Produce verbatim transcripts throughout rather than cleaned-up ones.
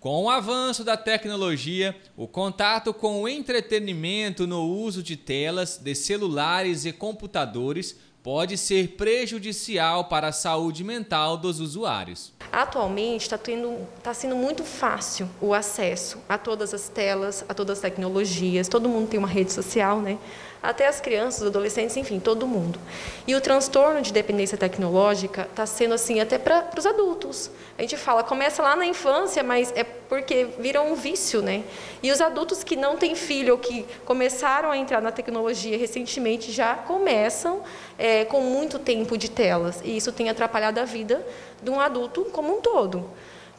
Com o avanço da tecnologia, o contato com o entretenimento no uso de telas, de celulares e computadores pode ser prejudicial para a saúde mental dos usuários. Atualmente está tendo, tá sendo muito fácil o acesso a todas as telas, a todas as tecnologias, todo mundo tem uma rede social, né? Até as crianças, os adolescentes, enfim, todo mundo. E o transtorno de dependência tecnológica está sendo assim até para os adultos. A gente fala, começa lá na infância, mas é porque vira um vício, né? E os adultos que não têm filho ou que começaram a entrar na tecnologia recentemente já começam é, com muito tempo de telas. E isso tem atrapalhado a vida de um adulto como um todo.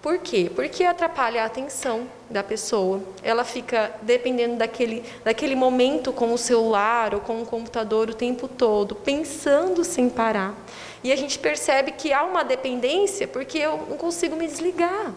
Por quê? Porque atrapalha a atenção da pessoa, ela fica dependendo daquele, daquele momento com o celular ou com o computador o tempo todo, pensando sem parar. E a gente percebe que há uma dependência porque eu não consigo me desligar.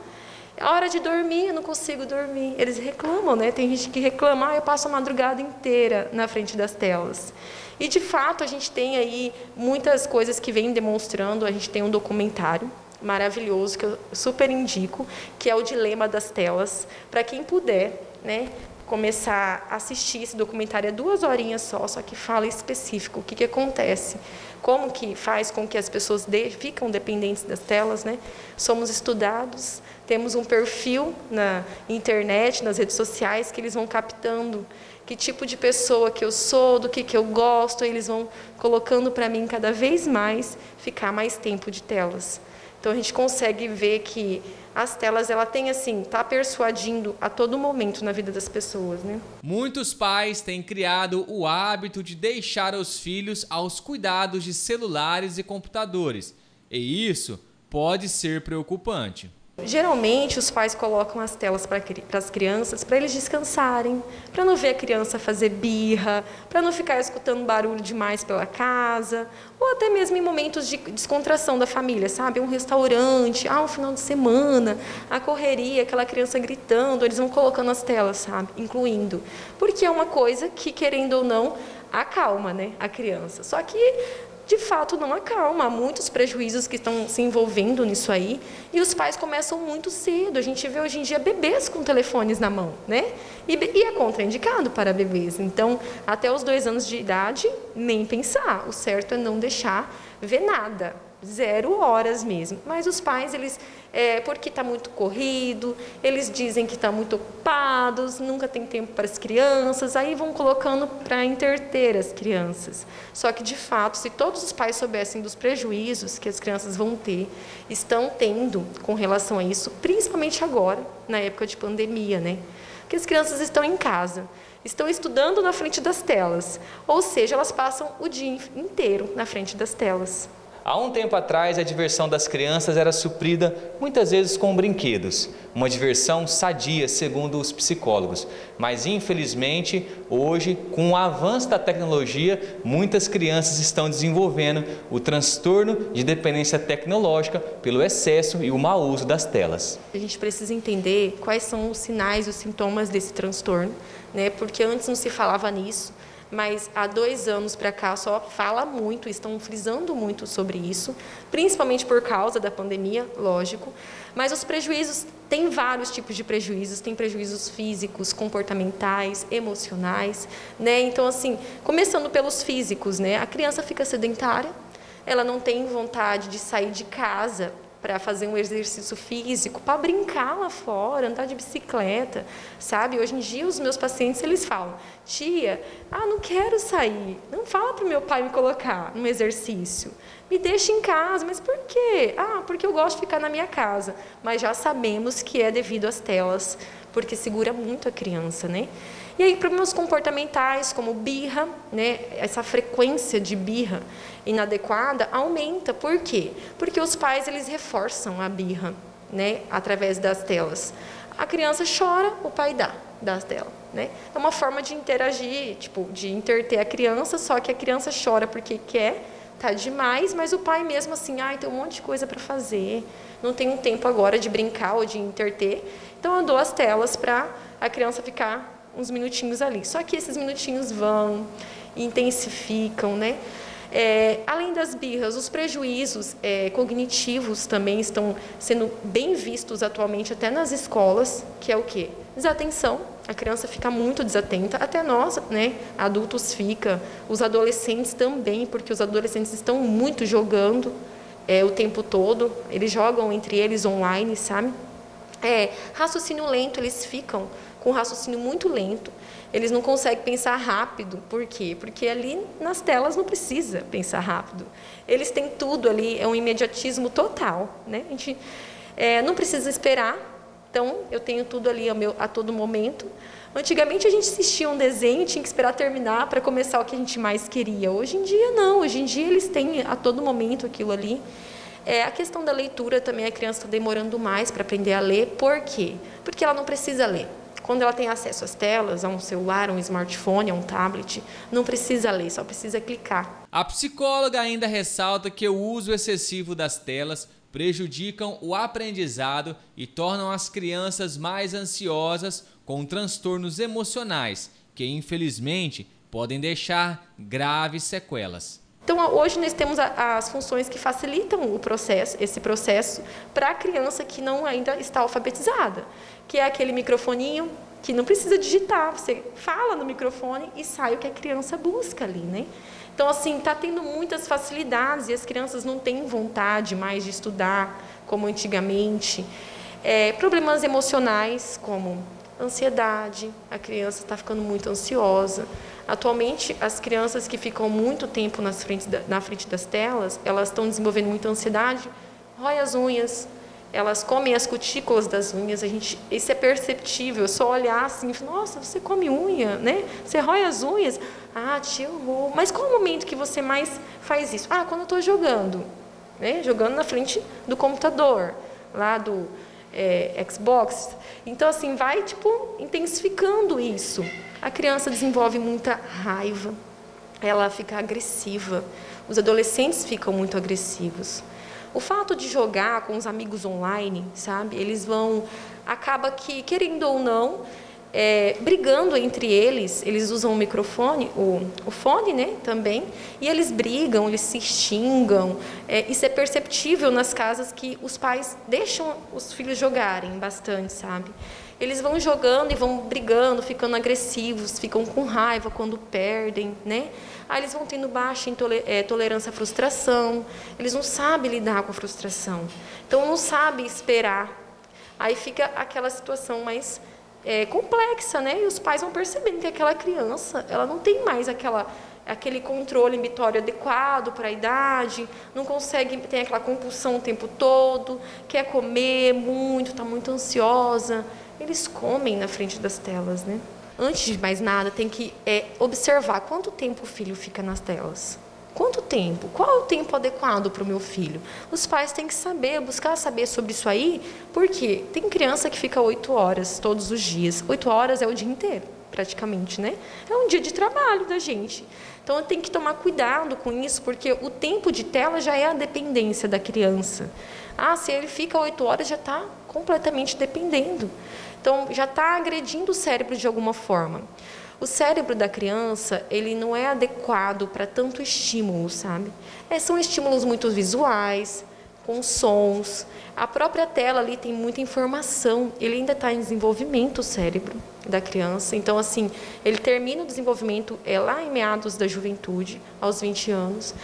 A hora de dormir, eu não consigo dormir. Eles reclamam, né? Tem gente que reclama, ah, eu passo a madrugada inteira na frente das telas. E, de fato, a gente tem aí muitas coisas que vêm demonstrando, a gente tem um documentário maravilhoso que eu super indico, que é o Dilema das Telas, para quem puder, né, começar a assistir esse documentário. É duas horinhas só, só que fala específico o que que acontece, como que faz com que as pessoas de, ficam dependentes das telas, né? Somos estudados, temos um perfil na internet, nas redes sociais, que eles vão captando que tipo de pessoa que eu sou, do que que eu gosto, eles vão colocando para mim cada vez mais ficar mais tempo de telas. Então a gente consegue ver que as telas, ela tem assim, tá persuadindo a todo momento na vida das pessoas, né? Muitos pais têm criado o hábito de deixar os filhos aos cuidados de celulares e computadores, e isso pode ser preocupante. Geralmente os pais colocam as telas para as crianças para eles descansarem, para não ver a criança fazer birra, para não ficar escutando barulho demais pela casa, ou até mesmo em momentos de descontração da família, sabe? Um restaurante, ah, um final de semana, a correria, aquela criança gritando, eles vão colocando as telas, sabe? Incluindo. Porque é uma coisa que, querendo ou não, acalma, né, a criança. Só que de fato não acalma, há muitos prejuízos que estão se envolvendo nisso aí, e os pais começam muito cedo. A gente vê hoje em dia bebês com telefones na mão, né? E, e é contraindicado para bebês, então até os dois anos de idade, nem pensar, o certo é não deixar ver nada, zero horas mesmo. Mas os pais, eles, é, porque está muito corrido, eles dizem que estão muito ocupados, nunca tem tempo para as crianças, aí vão colocando para entreter as crianças. Só que, de fato, se todos os pais soubessem dos prejuízos que as crianças vão ter, estão tendo com relação a isso, principalmente agora, na época de pandemia, né? Porque as crianças estão em casa, estão estudando na frente das telas, ou seja, elas passam o dia inteiro na frente das telas. Há um tempo atrás, a diversão das crianças era suprida muitas vezes com brinquedos, uma diversão sadia, segundo os psicólogos. Mas, infelizmente, hoje, com o avanço da tecnologia, muitas crianças estão desenvolvendo o transtorno de dependência tecnológica pelo excesso e o mau uso das telas. A gente precisa entender quais são os sinais e os sintomas desse transtorno, né? Porque antes não se falava nisso. Mas há dois anos para cá só fala muito, estão frisando muito sobre isso, principalmente por causa da pandemia, lógico. Mas os prejuízos, tem vários tipos de prejuízos, tem prejuízos físicos, comportamentais, emocionais, né? Então, assim, começando pelos físicos, né? A criança fica sedentária, ela não tem vontade de sair de casa para fazer um exercício físico, para brincar lá fora, andar de bicicleta, sabe? Hoje em dia os meus pacientes, eles falam, tia, ah, não quero sair, não fala para o meu pai me colocar num exercício, me deixa em casa. Mas por quê? Ah, porque eu gosto de ficar na minha casa. Mas já sabemos que é devido às telas, porque segura muito a criança, né? E aí problemas comportamentais como birra, né? Essa frequência de birra inadequada aumenta. Por quê? Porque os pais, eles reforçam a birra, né, através das telas. A criança chora, o pai dá das telas, né? É uma forma de interagir, tipo, de interter a criança, só que a criança chora porque quer, tá demais, mas o pai mesmo assim, ai, tem um monte de coisa para fazer, não tem um tempo agora de brincar ou de interter, então eu dou as telas para a criança ficar uns minutinhos ali. Só que esses minutinhos vão, intensificam, né? É, além das birras, os prejuízos é, cognitivos também estão sendo bem vistos atualmente até nas escolas, que é o quê? Desatenção, a criança fica muito desatenta, até nós, né, adultos fica, os adolescentes também, porque os adolescentes estão muito jogando é, o tempo todo, eles jogam entre eles online, sabe? É, raciocínio lento, eles ficam com raciocínio muito lento, eles não conseguem pensar rápido. Por quê? Porque ali nas telas não precisa pensar rápido. Eles têm tudo ali, é um imediatismo total, né? A gente é, não precisa esperar, então eu tenho tudo ali ao meu, a todo momento. Antigamente a gente assistia um desenho, tinha que esperar terminar para começar o que a gente mais queria. Hoje em dia não, hoje em dia eles têm a todo momento aquilo ali. É, a questão da leitura também, a criança está demorando mais para aprender a ler. Por quê? Porque ela não precisa ler. Quando ela tem acesso às telas, a um celular, a um smartphone, a um tablet, não precisa ler, só precisa clicar. A psicóloga ainda ressalta que o uso excessivo das telas prejudicam o aprendizado e tornam as crianças mais ansiosas, com transtornos emocionais, que infelizmente podem deixar graves sequelas. Então, hoje nós temos as funções que facilitam o processo, esse processo para a criança que não ainda está alfabetizada, que é aquele microfoninho que não precisa digitar, você fala no microfone e sai o que a criança busca ali, né? Então, assim, está tendo muitas facilidades e as crianças não têm vontade mais de estudar como antigamente. É, problemas emocionais como ansiedade, a criança está ficando muito ansiosa. Atualmente, as crianças que ficam muito tempo nas frente da, na frente das telas, elas estão desenvolvendo muita ansiedade, rói as unhas, elas comem as cutículas das unhas, a gente, isso é perceptível, só olhar assim, nossa, você come unha, né? Você rói as unhas? Ah, tio, vou. Mas qual o momento que você mais faz isso? Ah, quando eu estou jogando, né? Jogando na frente do computador, lá do é, Xbox. Então, assim, vai, tipo, intensificando isso. A criança desenvolve muita raiva, ela fica agressiva, os adolescentes ficam muito agressivos. O fato de jogar com os amigos online, sabe, eles vão, acaba que, querendo ou não, é, brigando entre eles, eles usam o microfone, o, o fone, né, também, e eles brigam, eles se xingam, é, isso é perceptível nas casas que os pais deixam os filhos jogarem bastante, sabe. Eles vão jogando e vão brigando, ficando agressivos, ficam com raiva quando perdem, né? Aí eles vão tendo baixa tolerância à frustração, eles não sabem lidar com a frustração, então não sabem esperar. Aí fica aquela situação mais é, complexa, né? E os pais vão percebendo que aquela criança, ela não tem mais aquela, aquele controle inibitório adequado para a idade, não consegue, tem aquela compulsão o tempo todo, quer comer muito, está muito ansiosa. Eles comem na frente das telas, né? Antes de mais nada, tem que é, observar quanto tempo o filho fica nas telas. Quanto tempo? Qual é o tempo adequado para o meu filho? Os pais têm que saber, buscar saber sobre isso aí, porque tem criança que fica oito horas todos os dias. Oito horas é o dia inteiro, praticamente, né? É um dia de trabalho da gente. Então, tem que tomar cuidado com isso, porque o tempo de tela já é a dependência da criança. Ah, se ele fica oito horas, já está completamente dependendo. Então, já está agredindo o cérebro de alguma forma. O cérebro da criança, ele não é adequado para tanto estímulo, sabe? É, são estímulos muito visuais, com sons. A própria tela ali tem muita informação. Ele ainda está em desenvolvimento, o cérebro da criança. Então, assim, ele termina o desenvolvimento é, lá em meados da juventude, aos vinte anos.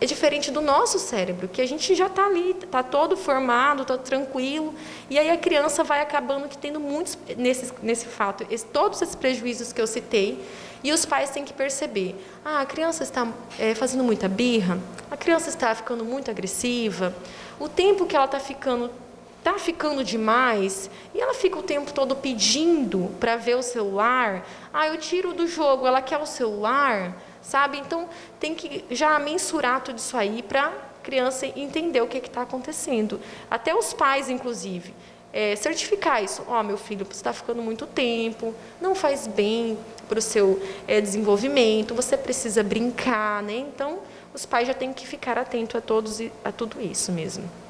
É diferente do nosso cérebro, que a gente já está ali, está todo formado, está tranquilo, e aí a criança vai acabando que tendo muitos, nesse, nesse fato, esse, todos esses prejuízos que eu citei, e os pais têm que perceber, ah, a criança está é, fazendo muita birra, a criança está ficando muito agressiva, o tempo que ela está ficando, está ficando demais, e ela fica o tempo todo pedindo para ver o celular, ah, eu tiro do jogo, ela quer o celular, sabe? Então, tem que já mensurar tudo isso aí para a criança entender o que está acontecendo. Até os pais, inclusive, é, certificar isso. Ó, meu filho, você está ficando muito tempo, não faz bem para o seu é, desenvolvimento, você precisa brincar, né? Então, os pais já têm que ficar atentos a, todos, a tudo isso mesmo.